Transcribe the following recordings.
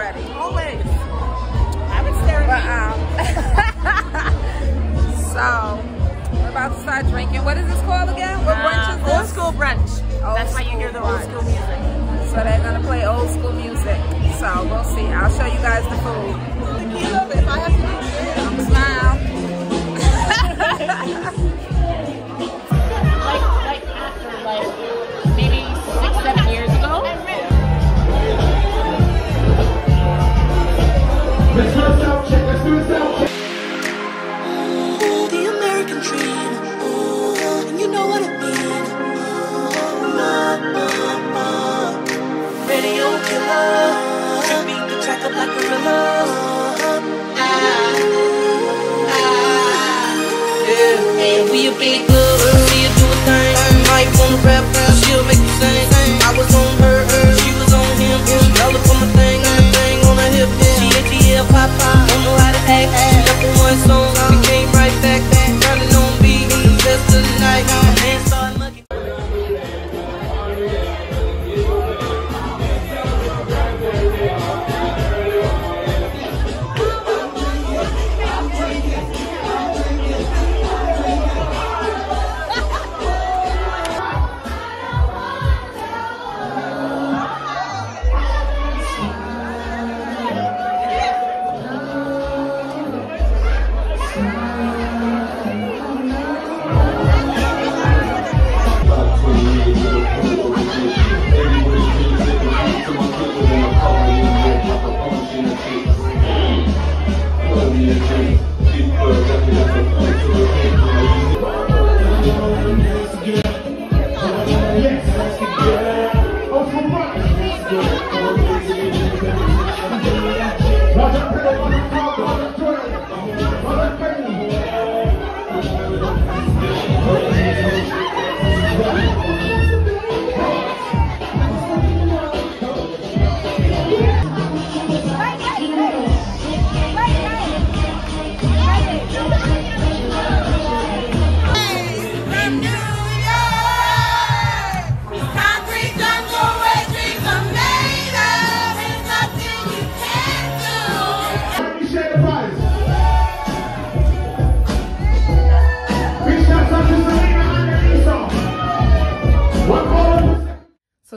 ready. Always. I've been staring at So, we're about to start drinking. What is this called again? What brunch is this? Old school brunch. That's why you hear the old school music. So they're going to play old school music. So, we'll see. I'll show you guys the food. Tequila, if I have to do shit, I'm going to smile. like after, like, maybe 6, 7 years ago. Let's do a sound check, let's do a sound check. Oh, the American dream. Oh, and you know what I mean. Radio killer. Can beat the track up like a gorilla. Hey, will you be good? Will you do a thing? Might wanna rap, she'll make you sing. I was on her, she was on him. Y'all look for my thing, thing on her hip. She ain't the pop-pop, don't know how to act. She left in one song, we came right back. Drowning on beat, in the best of the night. My man started looking.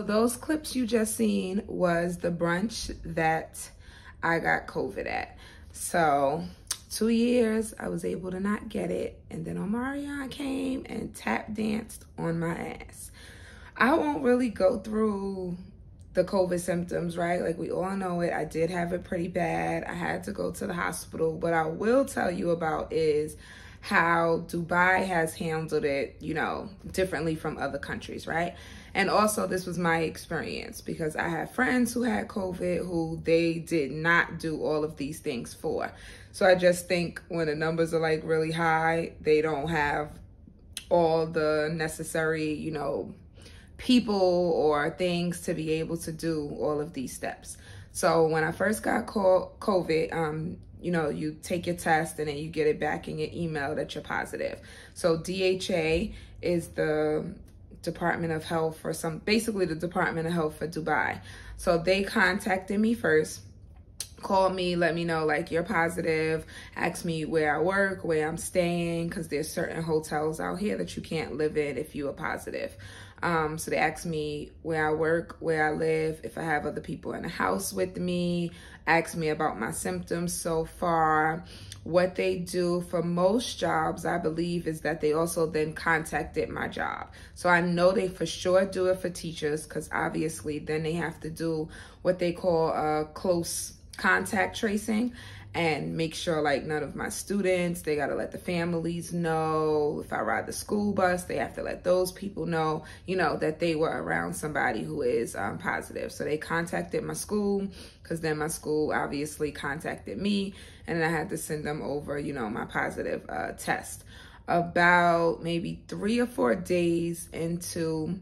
Those clips you just seen was the brunch that I got COVID at. So 2 years I was able to not get it, and then Omarion came and tap danced on my ass. I won't really go through the COVID symptoms, right? Like we all know it. I did have it pretty bad. I had to go to the hospital. What I will tell you about is how Dubai has handled it, you know, differently from other countries, right? And also this was my experience because I had friends who had COVID who they did not do all of these things for. So I just think when the numbers are like really high, they don't have all the necessary, you know, people or things to be able to do all of these steps. So when I first got COVID, you know, you take your test and then you get it back in your email that you're positive. So DHA is the Department of Health for basically the Department of Health for Dubai. So they contacted me first, called me, let me know like you're positive, asked me where I work, where I'm staying, because there's certain hotels out here that you can't live in if you are positive. So they asked me where I work, where I live, if I have other people in the house with me, asked me about my symptoms so far. What they do for most jobs, I believe, is that they also then contacted my job. So I know they for sure do it for teachers because obviously then they have to do what they call a close contact tracing and make sure like none of my students, they gotta let the families know. If I ride the school bus, they have to let those people know, you know, that they were around somebody who is positive. So they contacted my school, because then my school obviously contacted me, and then I had to send them over, you know, my positive test. About maybe 3 or 4 days into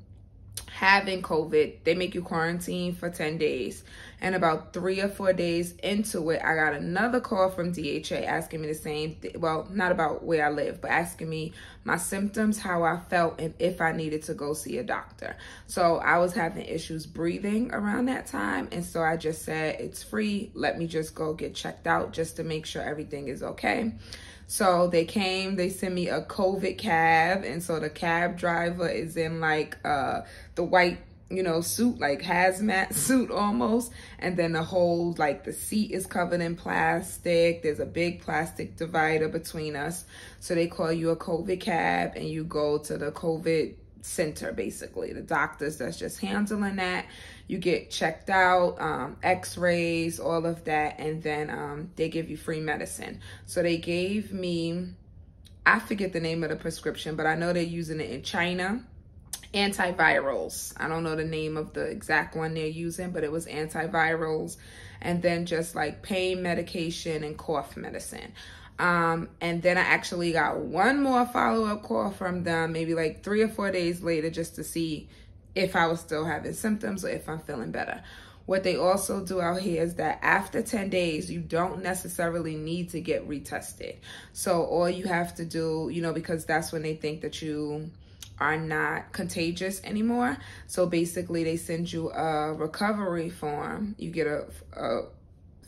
having COVID, they make you quarantine for 10 days. And about 3 or 4 days into it, I got another call from DHA asking me the same thing. Well, not about where I live, but asking me my symptoms, how I felt, and if I needed to go see a doctor. So I was having issues breathing around that time. And so I just said, it's free. Let me just go get checked out just to make sure everything is okay. So they came, they sent me a COVID cab. And so the cab driver is in like the white, you know, suit, like hazmat suit almost. And then the whole, like the seat is covered in plastic. There's a big plastic divider between us. So they call you a COVID cab and you go to the COVID center, basically the doctors that's just handling that. You get checked out, x-rays, all of that, and then they give you free medicine. So they gave me, I forget the name of the prescription, but I know they're using it in China, antivirals. I don't know the name of the exact one they're using, but it was antivirals, and then just like pain medication and cough medicine. And then I actually got one more follow-up call from them maybe like 3 or 4 days later just to see if I was still having symptoms or if I'm feeling better. What they also do out here is that after 10 days, you don't necessarily need to get retested. So all you have to do, you know, because that's when they think that you are not contagious anymore. So basically they send you a recovery form. You get a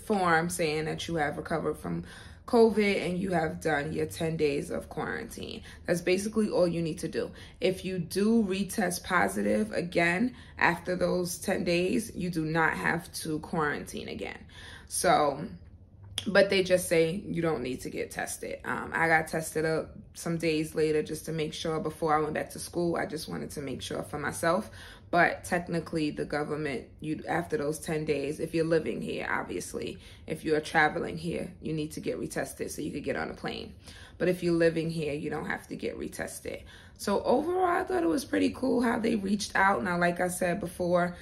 form saying that you have recovered from COVID and you have done your 10 days of quarantine. That's basically all you need to do. If you do retest positive again after those 10 days, you do not have to quarantine again. So, but they just say you don't need to get tested. I got tested up some days later just to make sure before I went back to school. I just wanted to make sure for myself. But technically the government, you after those 10 days, if you're living here, obviously, if you're traveling here, you need to get retested so you could get on a plane. But if you're living here, you don't have to get retested. So overall, I thought it was pretty cool how they reached out. Now, like I said before,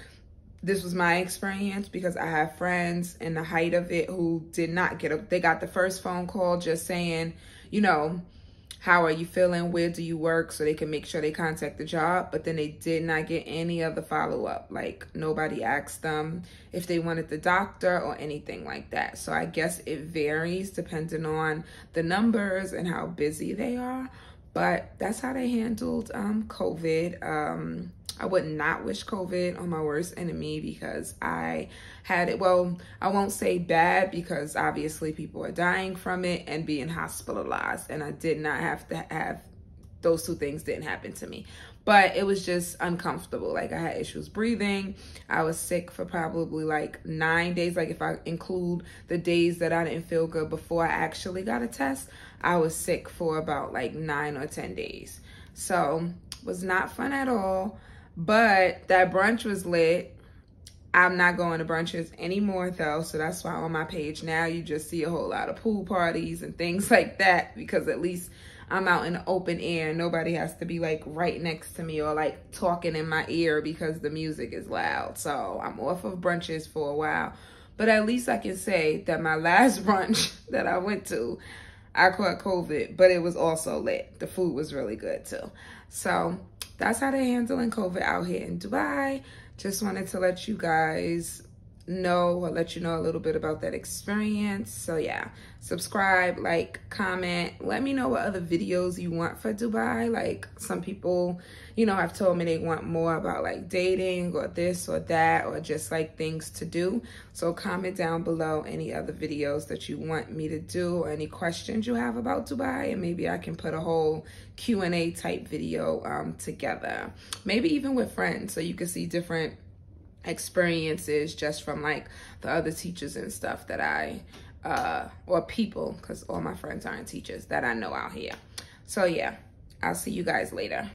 this was my experience because I have friends in the height of it who did not get up. They got the first phone call just saying, you know, how are you feeling? Where do you work? So they can make sure they contact the job. But then they did not get any of the follow-up. Like nobody asked them if they wanted the doctor or anything like that. So I guess it varies depending on the numbers and how busy they are. But that's how they handled COVID. I would not wish COVID on my worst enemy because I had it. Well, I won't say bad because obviously people are dying from it and being hospitalized. And I did not have to have, those two things didn't happen to me. But it was just uncomfortable. Like I had issues breathing. I was sick for probably like 9 days. Like if I include the days that I didn't feel good before I actually got a test, I was sick for about like 9 or 10 days. So it was not fun at all. But that brunch was lit. I'm not going to brunches anymore though, so that's why on my page now you just see a whole lot of pool parties and things like that, because at least I'm out in the open air. Nobody has to be like right next to me or like talking in my ear because the music is loud. So I'm off of brunches for a while, but at least I can say that my last brunch that I went to, I caught COVID, but it was also lit. The food was really good too. So that's how they're handling COVID out here in Dubai. Just wanted to let you guys know, or let you know a little bit about that experience. So yeah, subscribe, like, comment. Let me know what other videos you want for Dubai. Like some people, you know, have told me they want more about like dating or this or that, or just like things to do. So comment down below any other videos that you want me to do or any questions you have about Dubai, and maybe I can put a whole Q&A type video together. Maybe even with friends, so you can see different experiences just from like the other teachers and stuff that I or people, because all my friends aren't teachers, that I know out here. So yeah, I'll see you guys later.